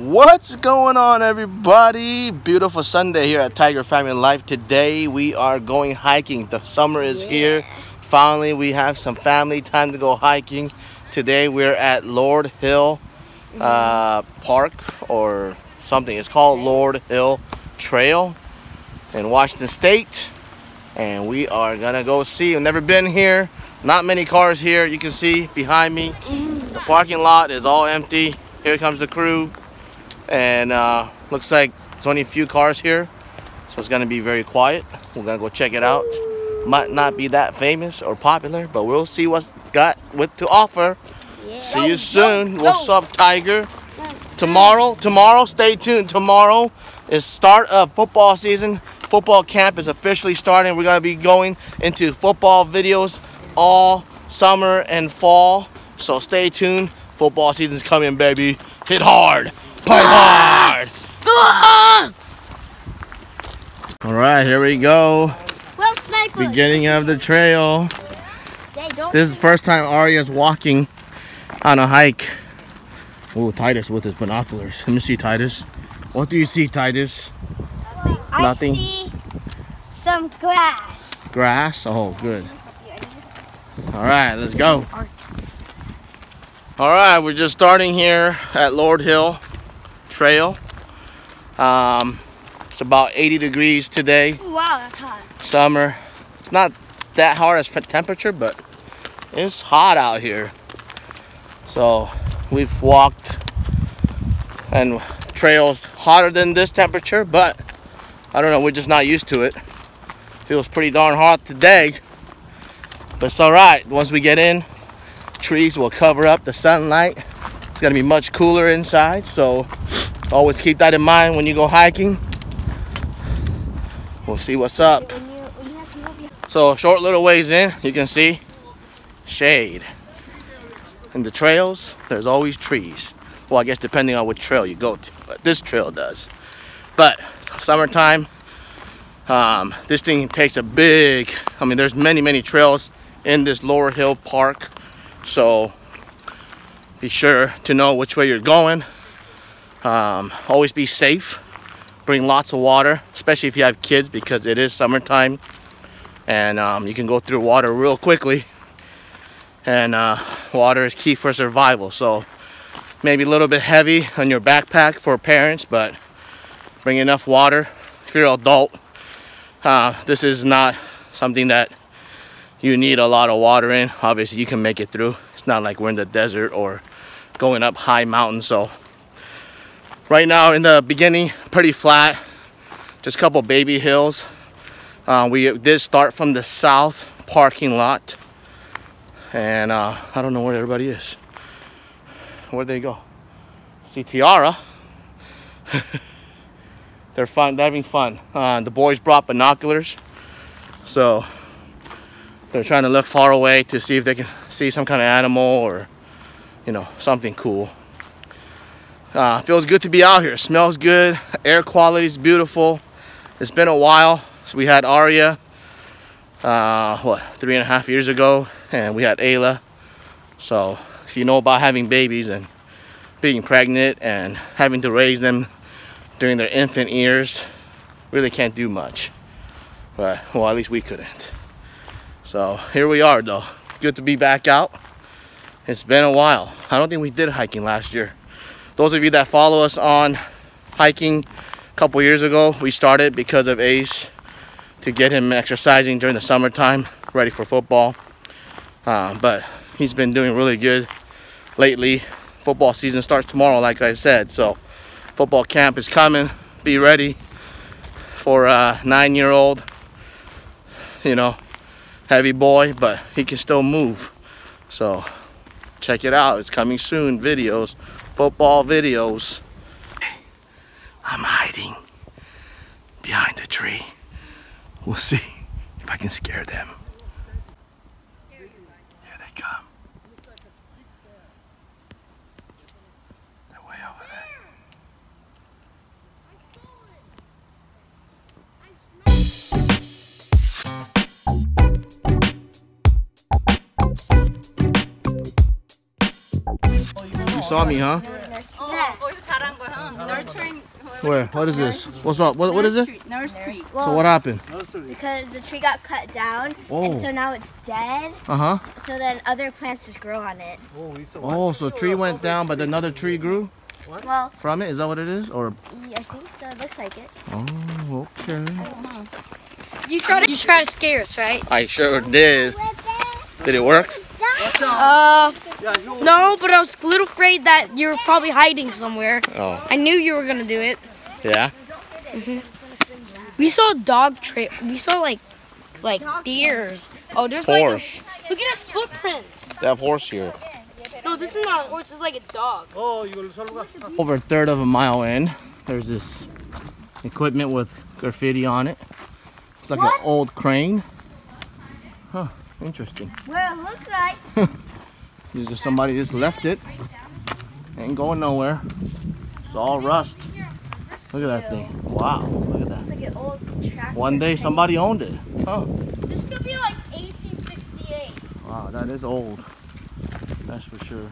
What's going on, everybody? Beautiful Sunday here at Tiger Family Life. Today we are going hiking. The summer is here. Finally, we have some family time to go hiking. Today we're at Lord Hill Park or something. It's called Lord Hill Trail in Washington State, and we are gonna go see. I've never been here. Not many cars here. You can see behind me. The parking lot is all empty. Here comes the crew. And looks like it's only a few cars here, so it's gonna be very quiet. We're gonna go check it out. Might not be that famous or popular, but we'll see what to offer. Yeah. See you soon. What's up, Tiger? Tomorrow, stay tuned. Tomorrow is start of football season. Football camp is officially starting. We're gonna be going into football videos all summer and fall. So stay tuned. Football season's coming, baby. Hit hard. Play hard. All right, here we go. Well, sniper. Beginning of the trail. This is the first time Aria's walking on a hike. Oh, Titus with his binoculars. Let me see, Titus. What do you see, Titus? Nothing. I see some grass. Grass? Oh, good. All right, let's go. All right, we're just starting here at Lord Hill Trail. It's about 80 degrees today. Wow, that's hot. Summer. It's not that hard as temperature, but it's hot out here. So we've walked and trails hotter than this temperature, but I don't know, we're just not used to it. Feels pretty darn hot today, but it's all right. Once we get in, trees will cover up the sunlight. It's gonna be much cooler inside, so always keep that in mind when you go hiking. We'll see what's up. So a short little ways in, you can see shade. In the trails, there's always trees. Well, I guess depending on which trail you go to, but this trail does. But summertime, this thing takes a big, I mean, there's many trails in this Lord Hill Park. So be sure to know which way you're going. Always be safe. Bring lots of water, especially if you have kids, because it is summertime, and you can go through water real quickly. And water is key for survival. So maybe a little bit heavy on your backpack for parents, but bring enough water. If you're an adult, this is not something that you need a lot of water in. Obviously, you can make it through. It's not like we're in the desert or going up high mountains. So right now in the beginning, pretty flat, just a couple baby hills. We did start from the south parking lot, and I don't know where everybody is. Where'd they go? See Tiara. They're having fun. The boys brought binoculars, so they're trying to look far away to see if they can see some kind of animal or, you know, something cool. Feels good to be out here. Smells good. Air quality is beautiful. It's been a while. So we had Aria, 3.5 years ago, and we had Ayla. So if you know about having babies and being pregnant and having to raise them during their infant years, really can't do much. But, well, at least we couldn't. So here we are though. Good to be back out. It's been a while. I don't think we did hiking last year. Those of you that follow us on hiking, a couple years ago, we started because of Ace, to get him exercising during the summertime, ready for football. But he's been doing really good lately. Football season starts tomorrow, like I said. So football camp is coming. Be ready for a 9-year-old, you know, heavy boy, but he can still move. So check it out. It's coming soon. Videos, football videos. I'm hiding behind a tree. We'll see if I can scare them. Here they come. They're way over there. I saw it. You saw me, huh? Nurturing. Where? What is this? What's up? What is it? Nurse tree. Well, so what happened? Because the tree got cut down, and so now it's dead. Uh huh. So then other plants just grow on it. Oh, so a tree went down, but another tree grew? What? Well, from it? Is that what it is? Or? Yeah, I think so. It looks like it. Oh, okay. You tried to scare us, right? I sure did. Did it work? No, but I was a little afraid that you were probably hiding somewhere. Oh. I knew you were gonna do it. Yeah. Mm-hmm. We saw like deers. Oh, there's horse. Like a, look at his footprint. That horse here. No, this is not a horse. It's like a dog. Over a third of a mile in, there's this equipment with graffiti on it. It's like an old crane. Huh. Interesting. Well, it looks like somebody just left it. Ain't going nowhere. It's all rust. Look at that thing. Wow. Look at that. It's like an old tractor. One day somebody owned it. Huh. This could be like 1868. Wow, that is old. That's for sure.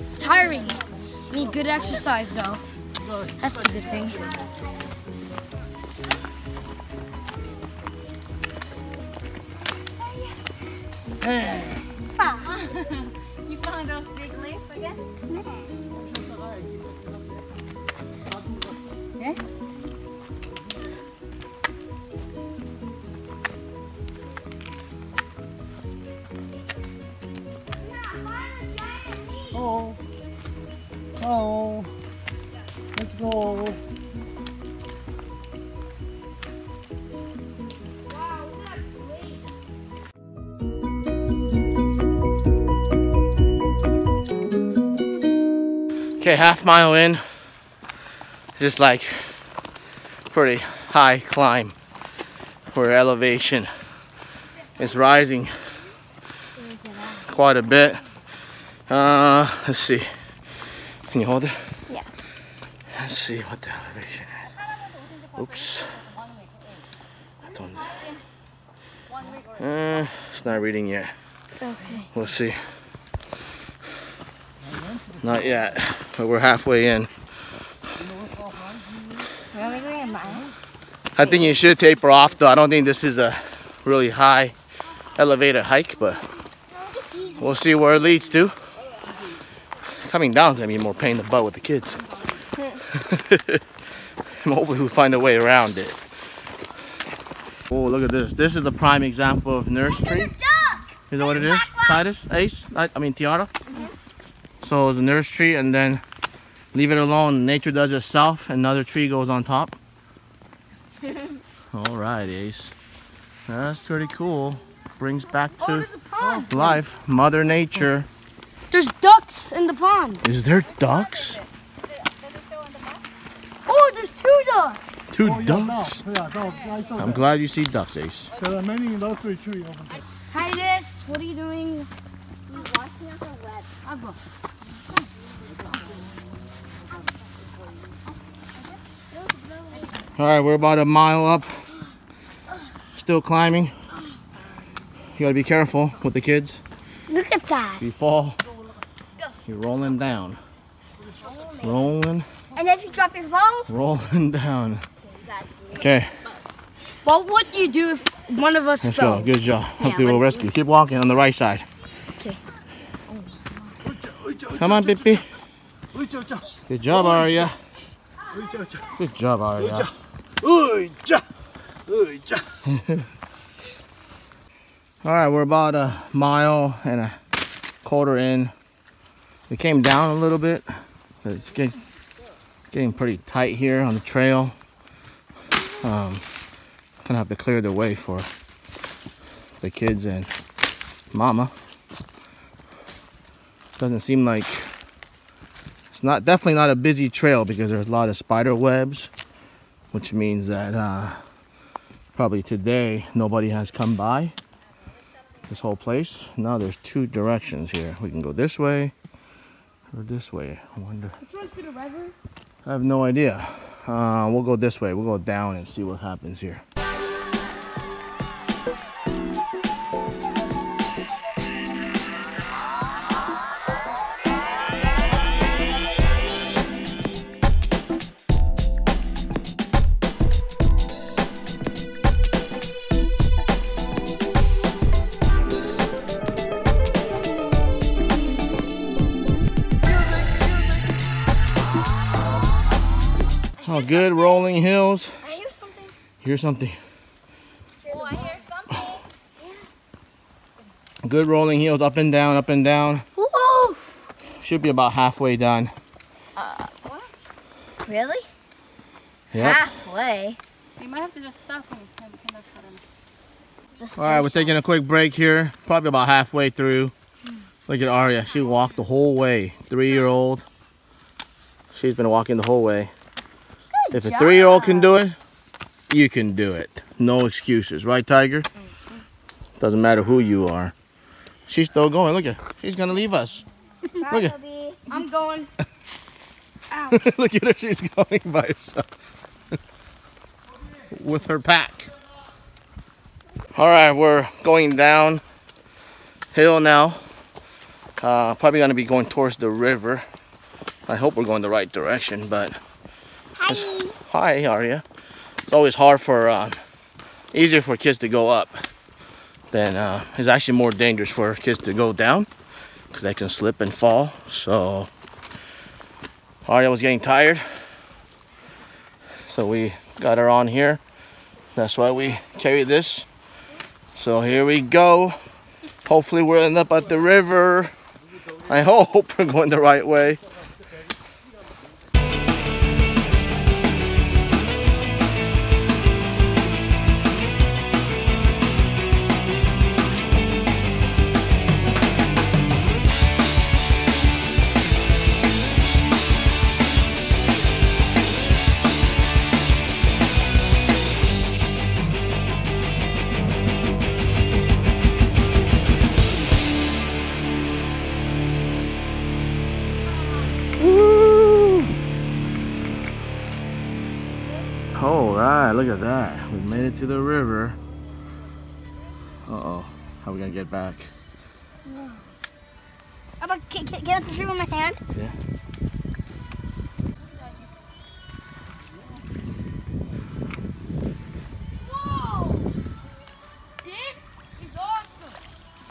It's tiring. Need good exercise though. That's a good thing. Hey. You found those big leaves again? Yeah. Oh, let's go. Okay, half mile in, just like pretty high climb where elevation is rising quite a bit. Let's see. Can you hold it? Yeah. Let's see what the elevation is. Oops. I don't know. It's not reading yet. Okay. We'll see. Not yet, but we're halfway in. I think you should taper off though. I don't think this is a really high elevated hike, but we'll see where it leads to. Coming down is going to be more pain in the butt with the kids. And hopefully we'll find a way around it. Oh, look at this. This is the prime example of nursery. Is that what it is? Titus? Ace? I mean Tiara? Mm-hmm. So it's a nursery and then leave it alone. Nature does itself. Another tree goes on top. Alright, Ace. That's pretty cool. Brings back to life Mother Nature. There's ducks in the pond. Is there ducks? Oh, there's two ducks. Two ducks? I'm glad you see ducks, Ace. There are many in those three trees over there. Titus, what are you doing? I'm watching on the web. All right, we're about a mile up. Still climbing. You gotta be careful with the kids. Look at that. If you fall, you're rolling down. Rolling. And if you drop your phone? Rolling down. Okay. Well, what do you do if one of us fell? Let's go. Good job. Hopefully we'll rescue. Keep walking on the right side. Okay. Come on, Bippy. Good job, Aria. Good job, Aria. All right, we're about a mile and a quarter in. We came down a little bit, but it's getting pretty tight here on the trail. Gonna have to clear the way for the kids and mama. Doesn't seem like it's definitely not a busy trail because there's a lot of spider webs, which means that probably today nobody has come by this whole place. Now there's two directions here. We can go this way Or this way, I wonder. Which one's to the river? I have no idea. We'll go this way. We'll go down and see what happens here. Good rolling hills. I hear something. Hear something. Oh, I hear something. Good rolling hills, up and down, up and down. Whoa. Should be about halfway done. What? Really? Yep. Halfway? We might have to just stop and we can look for them. Alright, we're taking a quick break here. Probably about halfway through. Look at Aria. She walked the whole way. 3-year-old. She's been walking the whole way. If a 3-year-old can do it, you can do it. No excuses, right, Tiger? Doesn't matter who you are. She's still going. Look at her. She's gonna leave us. Bye, look at her. I'm going. Look at her. She's going by herself with her pack. All right, we're going down hill now. Probably gonna be going towards the river. I hope we're going the right direction, but. Hi, Aria. It's always hard for, easier for kids to go up than, it's actually more dangerous for kids to go down because they can slip and fall. So, Aria was getting tired. So we got her on here. That's why we carry this. So here we go. Hopefully we'll end up at the river. I hope we're going the right way. Look at that. We made it to the river. Uh-oh. How are we going to get back? Yeah. Can I have the tree in my hand? Yeah. Whoa! This is awesome!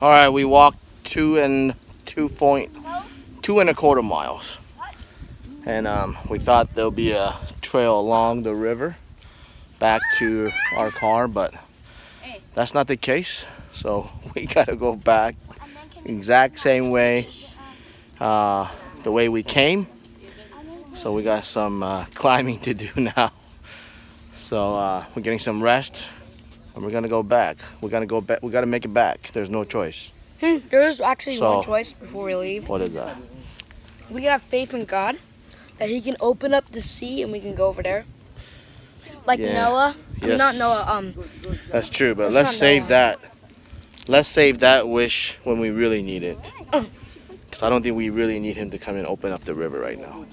Alright, we walked 2 and a quarter miles. And we thought there'll be a trail along the river. Back to our car, but that's not the case, so we gotta go back exact same way, the way we came. So we got some climbing to do now, so we're getting some rest and we're gonna go back. We gotta make it back. There's no choice. There is actually one choice before we leave. What is that? We can have faith in God that he can open up the sea and we can go over there. Like yeah. Noah? Yes. I mean, not Noah, that's true, but let's save that. Let's save that wish when we really need it. Because I don't think we really need him to come and open up the river right now.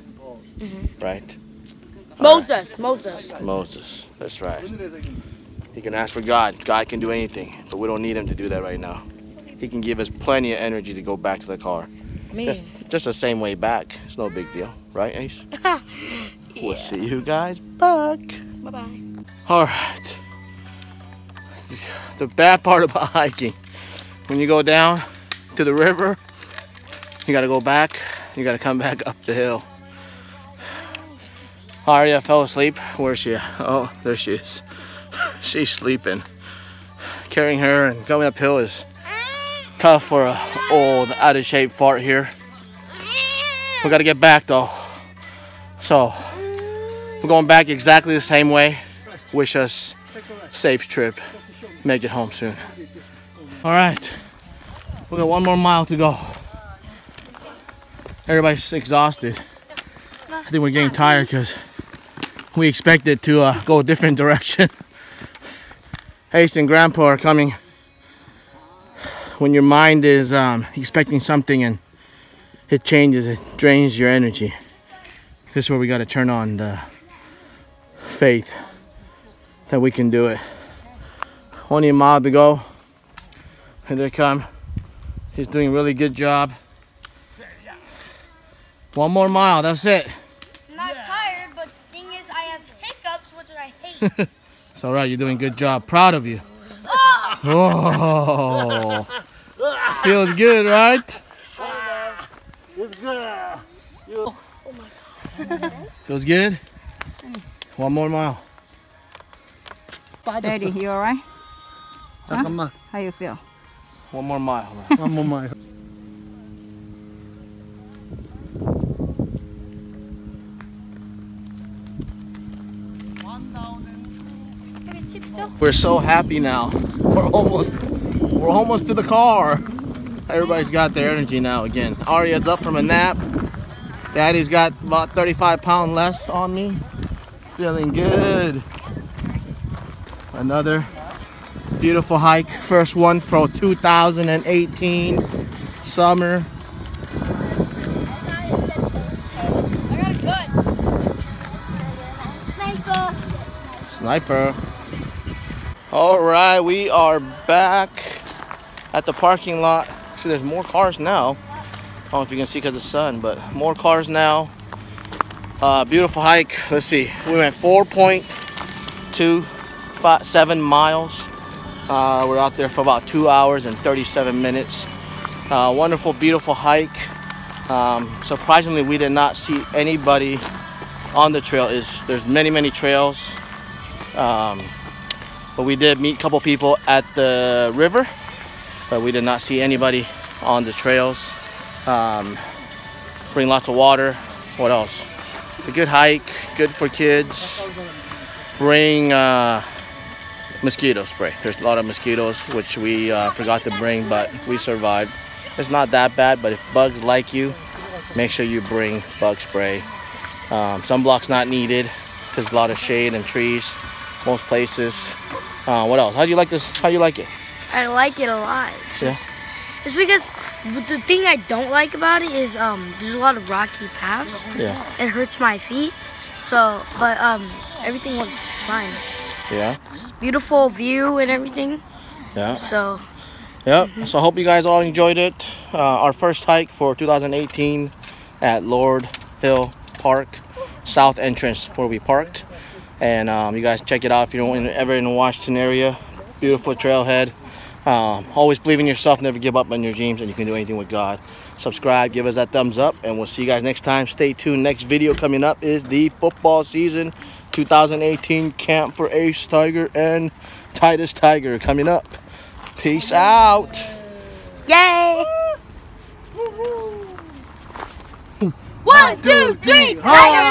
Mm-hmm. Right? Moses. That's right. He can ask for God. God can do anything, but we don't need him to do that right now. He can give us plenty of energy to go back to the car. Just the same way back. It's no big deal. Right, Ace? Yeah. We'll see you guys back. Bye-bye. All right. The bad part about hiking, when you go down to the river, you gotta go back. You gotta come back up the hill. Aria fell asleep. Where's she? Oh, there she is. She's sleeping. Carrying her and going uphill is tough for an old, out-of-shape fart here. We gotta get back though. So. We're going back exactly the same way. Wish us safe trip. Make it home soon. All right, we got one more mile to go. Everybody's exhausted. I think we're getting tired because we expected to go a different direction. Ace and Grandpa are coming. When your mind is expecting something and it changes, it drains your energy. This is where we got to turn on the faith that we can do it. Only a mile to go. Here they come. He's doing a really good job. One more mile, that's it. I'm not tired, but the thing is I have hiccups, which I hate. It's all right, you're doing a good job. Proud of you. Oh! Oh. Feels good, right? It's good. Oh my God. Feels good? One more mile. Daddy, you all right? Huh? How you feel? One more mile. One more mile. We're so happy now. We're almost to the car. Everybody's got their energy now again. Aria's up from a nap. Daddy's got about 35 pounds less on me. Feeling good. Another beautiful hike. First one for 2018 summer. I got a good sniper. All right, we are back at the parking lot. Actually, there's more cars now. I don't know if you can see because of the sun, but more cars now. Beautiful hike. Let's see. We went 4.257 miles. We're out there for about 2 hours and 37 minutes. Wonderful, beautiful hike. Surprisingly, we did not see anybody on the trail. There's many trails. But we did meet a couple people at the river, but we did not see anybody on the trails. Bring lots of water. What else? It's a good hike, good for kids. Bring mosquito spray. There's a lot of mosquitoes, which we forgot to bring, but we survived. It's not that bad, but if bugs like you, make sure you bring bug spray. Sunblock's not needed because a lot of shade and trees, most places. What else? How do you like this? How do you like it? I like it a lot. It's because the thing I don't like about it is there's a lot of rocky paths. Yeah. It hurts my feet. So, but everything was fine. Yeah. It's beautiful view and everything. Yeah. So. Yeah. So I hope you guys all enjoyed it. Our first hike for 2018 at Lord Hill Park, south entrance where we parked. And you guys check it out if you're ever in the Washington area. Beautiful trailhead. Always believe in yourself. Never give up on your dreams. And you can do anything with God. Subscribe. Give us that thumbs up. And we'll see you guys next time. Stay tuned. Next video coming up is the football season. 2018 camp for Ace Tiger and Titus Tiger coming up. Peace out. Yay. 1, 2, 3. Tiger.